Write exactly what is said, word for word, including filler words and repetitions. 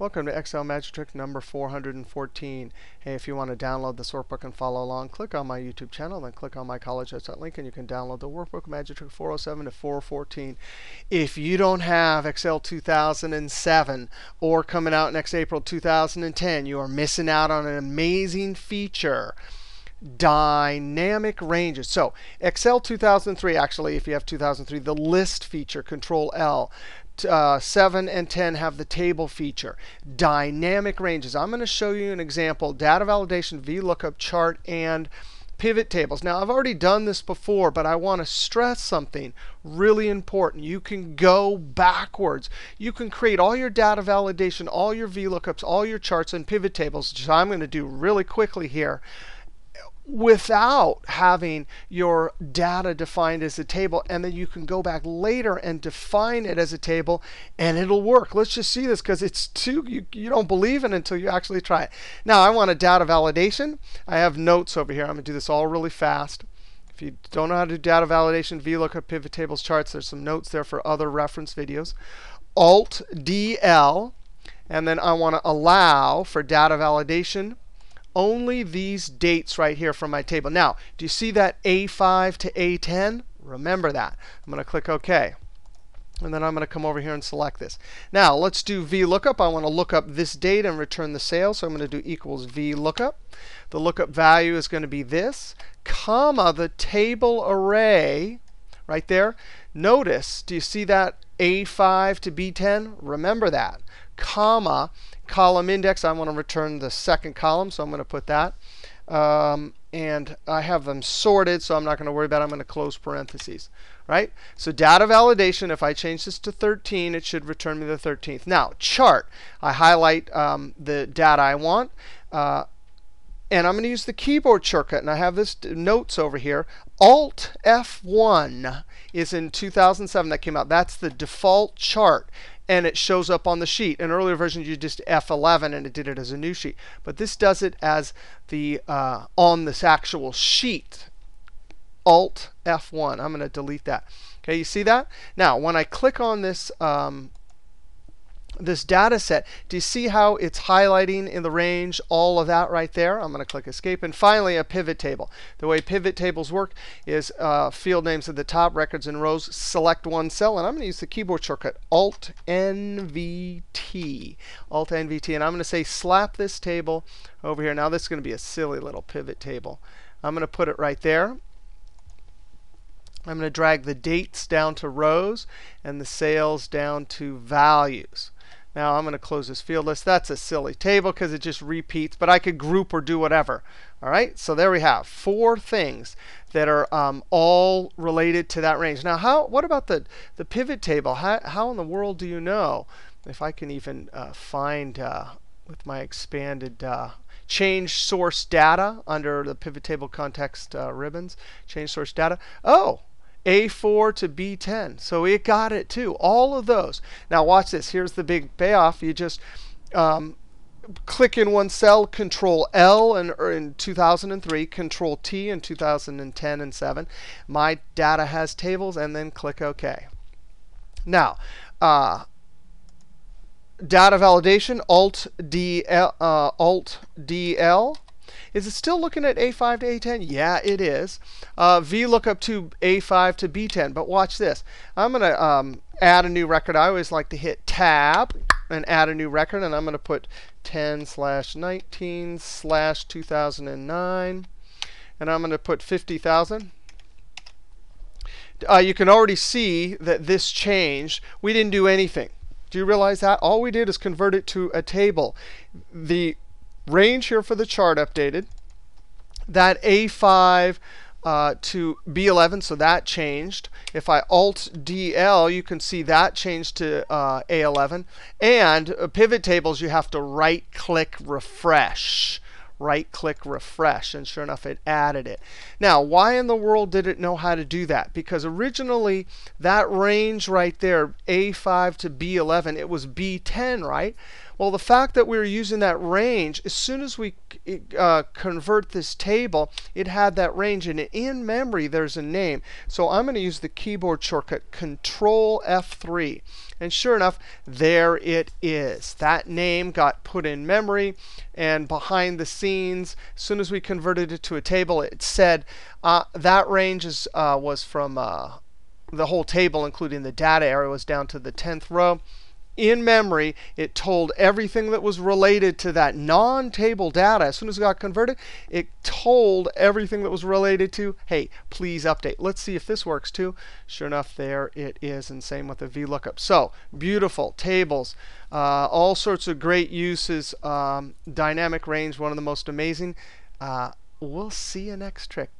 Welcome to Excel Magic Trick number four hundred fourteen. Hey, if you want to download this workbook and follow along, click on my YouTube channel, then click on my college notes dot link, and you can download the workbook Magic Trick four oh seven to four fourteen. If you don't have Excel two thousand seven or coming out next April two thousand ten, you are missing out on an amazing feature. Dynamic ranges. So Excel two thousand three, actually, if you have two thousand three, the list feature, Control L. Uh, seven and ten have the table feature. Dynamic ranges. I'm going to show you an example, data validation, VLOOKUP chart, and pivot tables. Now, I've already done this before, but I want to stress something really important. You can go backwards. You can create all your data validation, all your VLOOKUPs, all your charts, and pivot tables, which I'm going to do really quickly here, without having your data defined as a table. And then you can go back later and define it as a table, and it'll work. Let's just see this, because it's too, you, you don't believe it until you actually try it. Now, I want a data validation. I have notes over here. I'm going to do this all really fast. If you don't know how to do data validation, VLOOKUP, pivot tables, charts, there's some notes there for other reference videos. Alt D L. And then I want to allow for data validation only these dates right here from my table. Now, do you see that A five to A ten? Remember that. I'm going to click OK. And then I'm going to come over here and select this. Now, let's do VLOOKUP. I want to look up this date and return the sale. So I'm going to do equals VLOOKUP. The lookup value is going to be this, comma, the table array right there. Notice, do you see that A five to B ten? Remember that. Comma, column index, I want to return the second column, so I'm going to put that. Um, and I have them sorted, so I'm not going to worry about it. I'm going to close parentheses. Right? So data validation, if I change this to thirteen, it should return me the thirteenth. Now, chart, I highlight um, the data I want. Uh, and I'm going to use the keyboard shortcut. And I have this notes over here. Alt F one is in two thousand seven that came out. That's the default chart, and it shows up on the sheet. In earlier versions, you just F eleven, and it did it as a new sheet. But this does it as the uh, on this actual sheet. Alt F one. I'm going to delete that. Okay, you see that? Now, when I click on this um, this data set, do you see how it's highlighting in the range, all of that right there? I'm going to click Escape. And finally, a pivot table. The way pivot tables work is uh, field names at the top, records in rows, select one cell. And I'm going to use the keyboard shortcut, Alt N V T. Alt N V T. And I'm going to say, slap this table over here. Now, this is going to be a silly little pivot table. I'm going to put it right there. I'm going to drag the dates down to rows and the sales down to values. Now, I'm going to close this field list. That's a silly table because it just repeats, but I could group or do whatever. All right, so there we have four things that are um, all related to that range. Now, how? What about the, the pivot table? How, how in the world do you know? If I can even uh, find uh, with my expanded uh, change source data under the pivot table context uh, ribbons, change source data. Oh! A four to B ten. So it got it too, all of those. Now watch this. Here's the big payoff. You just um, click in one cell, Control L in, in two thousand three, Control T in two thousand ten and seven. My data has tables, and then click OK. Now, uh, data validation, Alt D L, uh, Alt D L. Is it still looking at A five to A ten? Yeah, it is. Uh, VLOOKUP to A five to B ten. But watch this. I'm going to um, add a new record. I always like to hit Tab and add a new record. And I'm going to put ten slash nineteen slash two thousand nine. And I'm going to put fifty thousand. Uh, you can already see that this changed. We didn't do anything. Do you realize that? All we did is convert it to a table. The range here for the chart updated, that A five uh, to B eleven, so that changed. If I Alt D L, you can see that changed to uh, A eleven. And uh, pivot tables, you have to right-click refresh. Right-click refresh. And sure enough, it added it. Now, why in the world did it know how to do that? Because originally, that range right there, A five to B eleven, it was B ten, right? Well, the fact that we were using that range, as soon as we uh, convert this table, it had that range. And in memory, there's a name. So I'm going to use the keyboard shortcut, Control F three. And sure enough, there it is. That name got put in memory. And behind the scenes, as soon as we converted it to a table, it said uh, that range is, uh, was from uh, the whole table, including the data area, was down to the tenth row. In memory, it told everything that was related to that non-table data. As soon as it got converted, it told everything that was related to, hey, please update. Let's see if this works too. Sure enough, there it is. And same with the VLOOKUP. So beautiful tables, uh, all sorts of great uses. Um, dynamic range, one of the most amazing. Uh, we'll see you next trick.